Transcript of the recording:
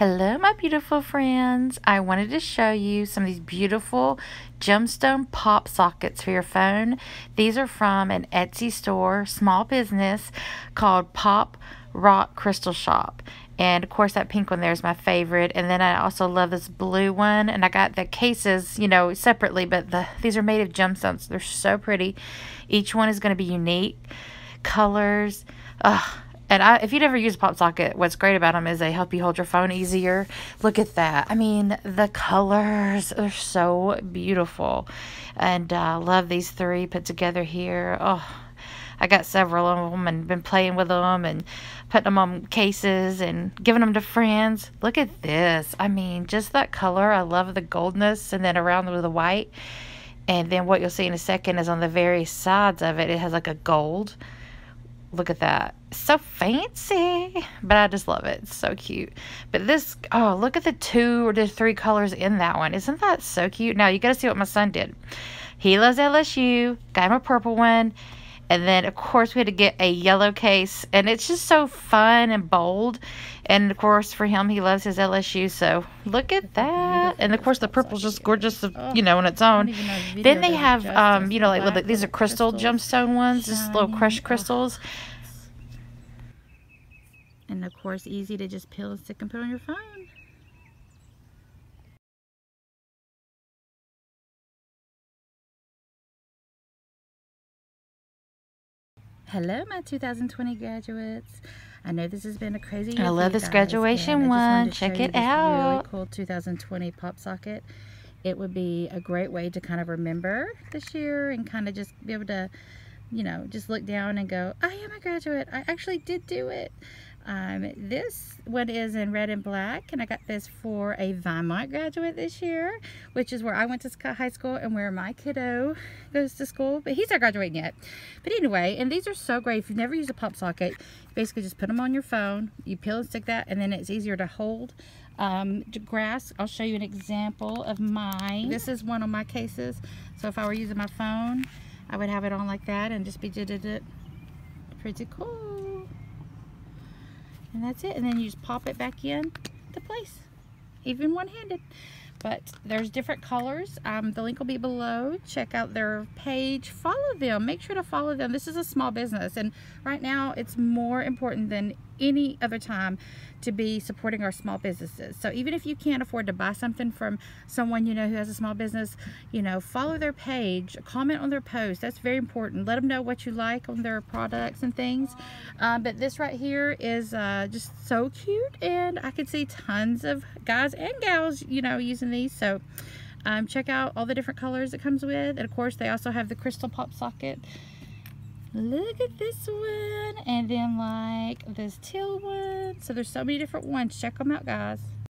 Hello my beautiful friends. I wanted to show you some of these beautiful gemstone pop sockets for your phone. These are from an Etsy store, small business called Pop Rock Crystal Shop. And of course that pink one there is my favorite. And then I also love this blue one. And I got the cases, you know, separately, but these are made of gemstones. They're so pretty. Each one is going to be unique. Colors. Ugh. And if you'd ever used PopSocket, what's great about them is they help you hold your phone easier. Look at that. I mean, the colors are so beautiful. And I love these three put together here. Oh, I got several of them and been playing with them and putting them on cases and giving them to friends. Look at this. I mean, just that color. I love the goldness and then around with the white. And then what you'll see in a second is on the very sides of it, it has like a gold. Look at that. So fancy, but I just love it. It's so cute. But this, oh, look at the two or the three colors in that one. Isn't that so cute? Now you got to see what my son did. He loves LSU. Got him a purple one. And then, of course, we had to get a yellow case. And it's just so fun and bold. And, of course, for him, he loves his LSU. So, look at that. And, of course, the purple's just gorgeous, you know, on its own. Then they have, you know, like these are crystal gemstone ones. Just little crushed crystals. And, of course, easy to just peel and stick and put on your phone. Hello my 2020 graduates. I know this has been a crazy year. I love this graduation one. Check it out. Really cool 2020 PopSocket. It would be a great way to kind of remember this year and kind of just be able to, you know, just look down and go, I am a graduate. I actually did do it. This one is in red and black, and I got this for a Vimont graduate this year, which is where I went to high school and where my kiddo goes to school, but he's not graduating yet. But anyway, and these are so great. If you've never used a pop socket, basically just put them on your phone, you peel and stick that, and then it's easier to hold. Grass, I'll show you an example of mine. This is one of my cases, so if I were using my phone, I would have it on like that and just be did it. Pretty cool. And that's it, and then you just pop it back in to place, even one-handed. But there's different colors. The link will be below. Check out their page. Follow them. Make sure to follow them. This is a small business, and right now it's more important than any other time to be supporting our small businesses. So even if you can't afford to buy something from someone you know who has a small business, you know, follow their page, comment on their posts. That's very important. Let them know what you like on their products and things. But this right here is just so cute, and I could see tons of guys and gals, you know, using these. So check out all the different colors it comes with, and of course they also have the crystal pop socket. Look at this one, and then like this teal one. So there's so many different ones. Check them out, guys.